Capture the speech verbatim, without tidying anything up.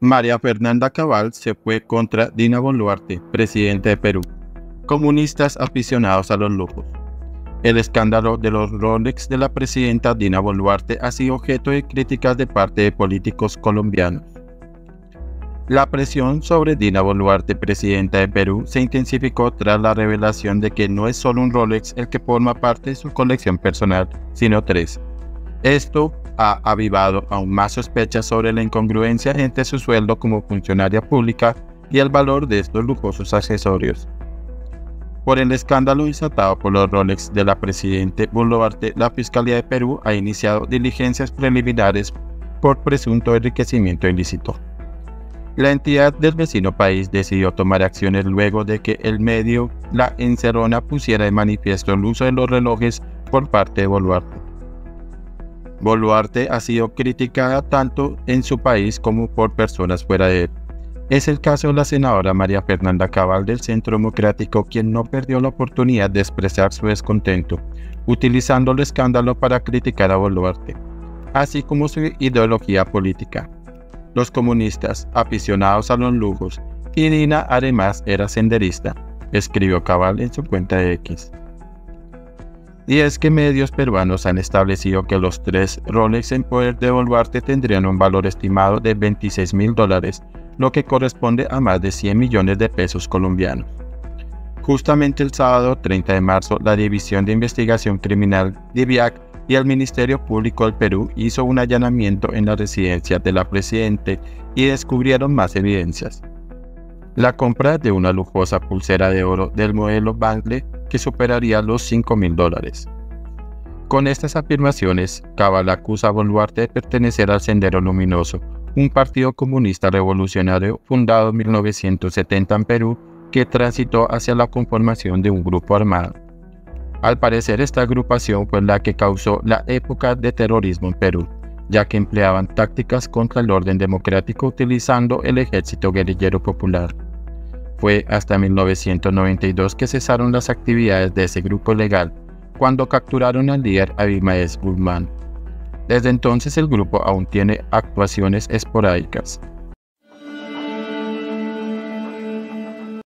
María Fernanda Cabal se fue contra Dina Boluarte, presidenta de Perú. Comunistas aficionados a los lujos. El escándalo de los Rolex de la presidenta Dina Boluarte ha sido objeto de críticas de parte de políticos colombianos. La presión sobre Dina Boluarte, presidenta de Perú, se intensificó tras la revelación de que no es solo un Rolex el que forma parte de su colección personal, sino tres. Esto ha avivado aún más sospechas sobre la incongruencia entre su sueldo como funcionaria pública y el valor de estos lujosos accesorios. Por el escándalo desatado por los Rolex de la presidenta Boluarte, la Fiscalía de Perú ha iniciado diligencias preliminares por presunto enriquecimiento ilícito. La entidad del vecino país decidió tomar acciones luego de que el medio La Encerrona pusiera de manifiesto el uso de los relojes por parte de Boluarte. Boluarte ha sido criticada tanto en su país como por personas fuera de él. Es el caso de la senadora María Fernanda Cabal del Centro Democrático, quien no perdió la oportunidad de expresar su descontento, utilizando el escándalo para criticar a Boluarte, así como su ideología política. Los comunistas, aficionados a los lujos, y Dina además era senderista, escribió Cabal en su cuenta de X. Y es que medios peruanos han establecido que los tres Rolex en poder de Boluarte tendrían un valor estimado de veintiséis mil dólares, lo que corresponde a más de cien millones de pesos colombianos. Justamente el sábado treinta de marzo, la División de Investigación Criminal, Diviac, y el Ministerio Público del Perú hizo un allanamiento en la residencia de la presidenta y descubrieron más evidencias. La compra de una lujosa pulsera de oro del modelo Bangle que superaría los cinco mil dólares. Con estas afirmaciones, Cabal acusa a Boluarte de pertenecer al Sendero Luminoso, un partido comunista revolucionario fundado en mil novecientos setenta en Perú que transitó hacia la conformación de un grupo armado. Al parecer, esta agrupación fue la que causó la época de terrorismo en Perú, ya que empleaban tácticas contra el orden democrático utilizando el Ejército Guerrillero Popular. Fue hasta mil novecientos noventa y dos que cesaron las actividades de ese grupo legal, cuando capturaron al líder Abimael Guzmán. Desde entonces el grupo aún tiene actuaciones esporádicas.